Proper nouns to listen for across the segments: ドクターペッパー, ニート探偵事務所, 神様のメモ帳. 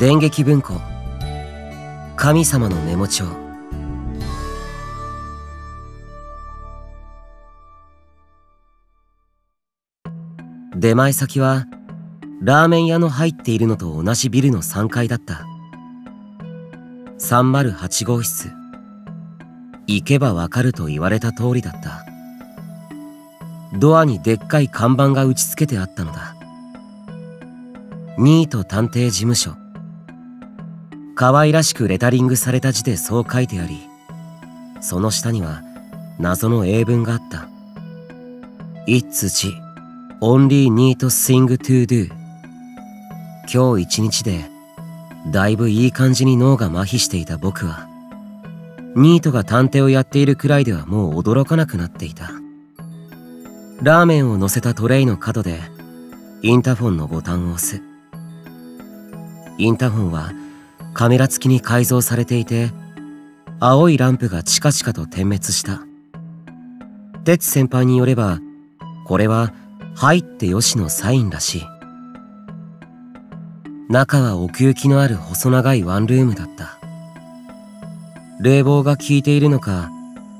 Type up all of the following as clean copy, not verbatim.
電撃文庫神様のメモ帳。出前先はラーメン屋の入っているのと同じビルの3階だった。308号室。行けばわかると言われた通りだった。ドアにでっかい看板が打ち付けてあったのだ。ニート探偵事務所。可愛らしくレタリングされた字でそう書いてあり、その下には謎の英文があった。 It's G Only need thing to do。 今日一日でだいぶいい感じに脳が麻痺していた僕は、ニートが探偵をやっているくらいではもう驚かなくなっていた。ラーメンを乗せたトレイの角でインターフォンのボタンを押す。インターフォンはカメラ付きに改造されていて、青いランプがチカチカと点滅した。テツ先輩によれば、これは入ってよしのサインらしい。中は奥行きのある細長いワンルームだった。冷房が効いているのか、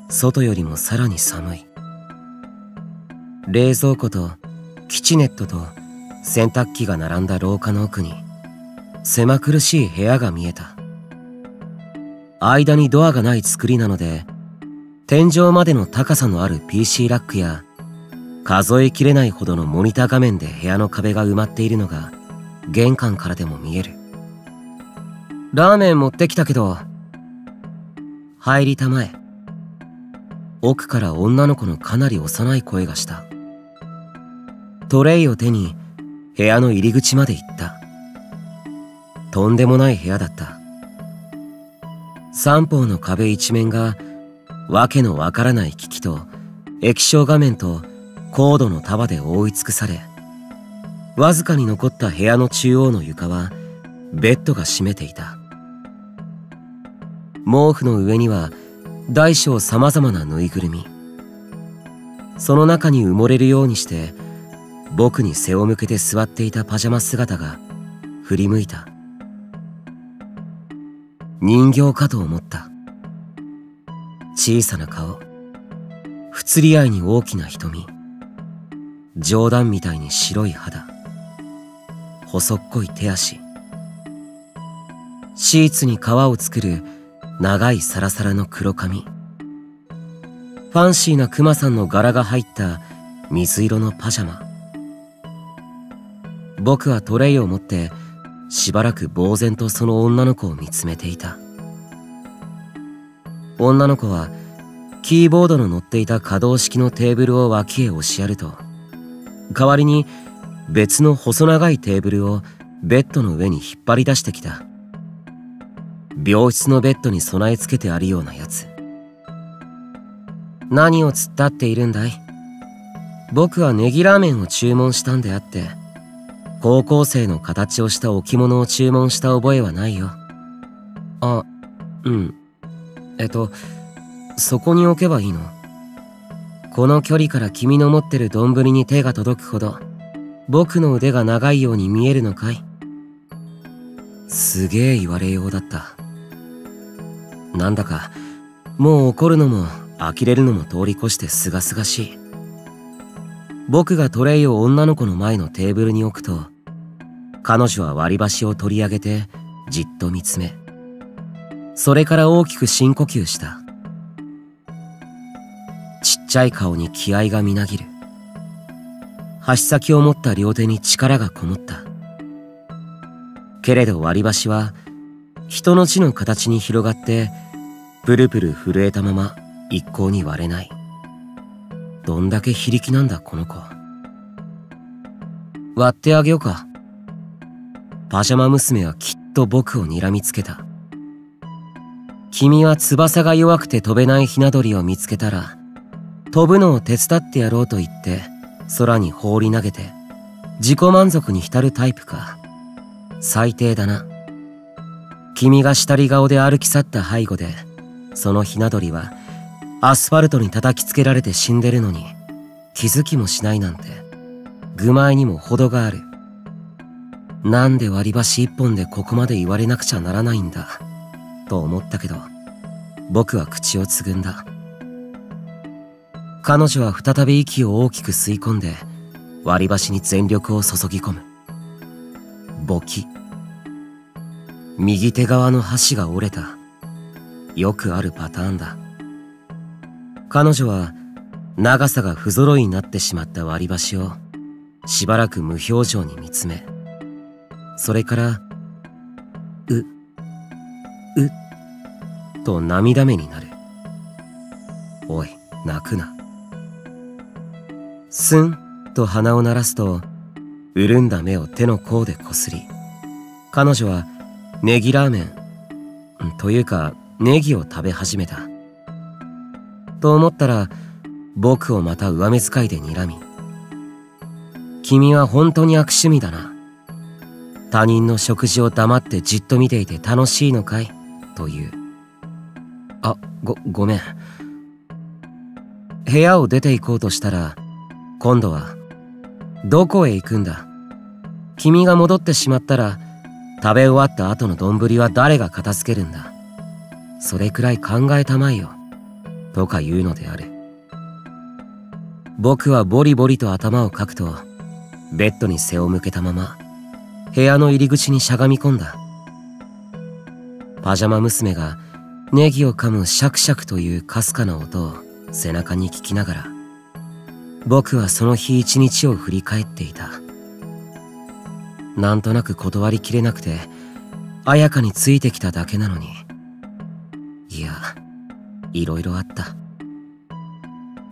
外よりもさらに寒い。冷蔵庫とキチネットと洗濯機が並んだ廊下の奥に狭苦しい部屋が見えた。間にドアがない作りなので、天井までの高さのある PC ラックや数えきれないほどのモニター画面で部屋の壁が埋まっているのが玄関からでも見える。ラーメン持ってきたけど。入りたまえ。奥から女の子のかなり幼い声がした。トレイを手に部屋の入り口まで行った。とんでもない部屋だった。三方の壁一面がわけのわからない機器と液晶画面とコードの束で覆い尽くされ、わずかに残った部屋の中央の床はベッドが占めていた。毛布の上には大小さまざまなぬいぐるみ。その中に埋もれるようにして僕に背を向けて座っていたパジャマ姿が振り向いた。人形かと思った。小さな顔、不釣り合いに大きな瞳、冗談みたいに白い肌、細っこい手足、シーツに革を作る長いサラサラの黒髪、ファンシーなクマさんの柄が入った水色のパジャマ。僕はトレイを持ってしばらく呆然とその女の子を見つめていた。女の子はキーボードの乗っていた可動式のテーブルを脇へ押しやると、代わりに別の細長いテーブルをベッドの上に引っ張り出してきた。病室のベッドに備え付けてあるようなやつ。何を突っ立っているんだい？僕はネギラーメンを注文したんであって、高校生の形をした置物を注文した覚えはないよ。あ、うん。そこに置けばいいの？この距離から君の持ってる丼に手が届くほど僕の腕が長いように見えるのかい？すげえ言われようだった。なんだかもう怒るのも呆れるのも通り越してすがすがしい。僕がトレイを女の子の前のテーブルに置くと、彼女は割り箸を取り上げてじっと見つめ、それから大きく深呼吸した。ちっちゃい顔に気合がみなぎる。箸先を持った両手に力がこもった。けれど割り箸は人の字の形に広がってプルプル震えたまま一向に割れない。どんだけ非力なんだこの子。割ってあげようか。パジャマ娘はきっと僕を睨みつけた。君は翼が弱くて飛べないひな鳥を見つけたら、飛ぶのを手伝ってやろうと言って空に放り投げて自己満足に浸るタイプか。最低だな。君がしたり顔で歩き去った背後で、そのひな鳥はアスファルトに叩きつけられて死んでるのに気づきもしないなんて、愚昧にも程がある。なんで割り箸一本でここまで言われなくちゃならないんだと思ったけど、僕は口をつぐんだ。彼女は再び息を大きく吸い込んで割り箸に全力を注ぎ込む。ボキ。右手側の箸が折れた。よくあるパターンだ。彼女は長さが不揃いになってしまった割り箸をしばらく無表情に見つめ、それから「う」「う」と涙目になる。おい、泣くな。すんと鼻を鳴らすと、潤んだ目を手の甲でこすり、彼女はネギラーメンというかネギを食べ始めた。と思ったら僕をまた上目遣いで睨み、君は本当に悪趣味だな。他人の食事を黙ってじっと見ていて楽しいのかいという。あ、ごめん。部屋を出て行こうとしたら、今度はどこへ行くんだ。君が戻ってしまったら、食べ終わった後の丼は誰が片付けるんだ。それくらい考えたまえよ。とか言うのである。僕はボリボリと頭をかくと、ベッドに背を向けたまま部屋の入り口にしゃがみ込んだ。パジャマ娘がネギを噛むシャクシャクというかすかな音を背中に聞きながら、僕はその日一日を振り返っていた。なんとなく断りきれなくて綾香についてきただけなのに、いや、いろいろあった。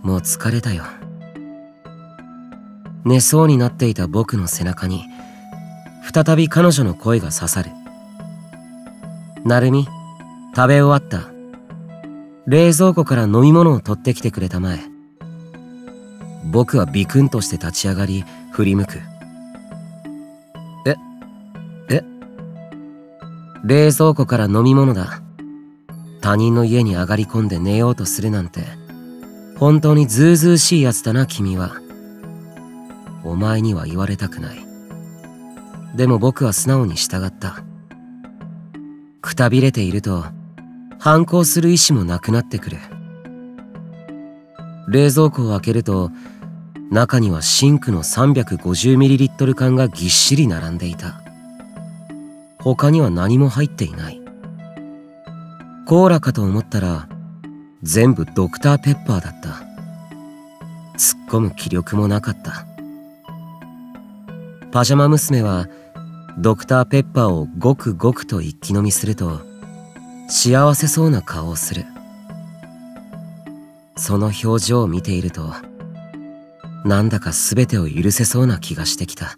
もう疲れたよ。寝そうになっていた僕の背中に再び彼女の声が刺さる。なるみ、食べ終わった。冷蔵庫から飲み物を取ってきてくれたまえ。僕はビクンとして立ち上がり振り向く。え冷蔵庫から飲み物だ。他人の家に上がり込んで寝ようとするなんて、本当にずうずうしいやつだな君は。お前には言われたくない。でも僕は素直に従った。くたびれていると反抗する意志もなくなってくる。冷蔵庫を開けると、中にはシンクの 350ml 缶がぎっしり並んでいた。他には何も入っていない。コーラかと思ったら全部ドクターペッパーだった。突っ込む気力もなかった。パジャマ娘はドクターペッパーをごくごくと一気飲みすると、幸せそうな顔をする。その表情を見ていると、なんだか全てを許せそうな気がしてきた。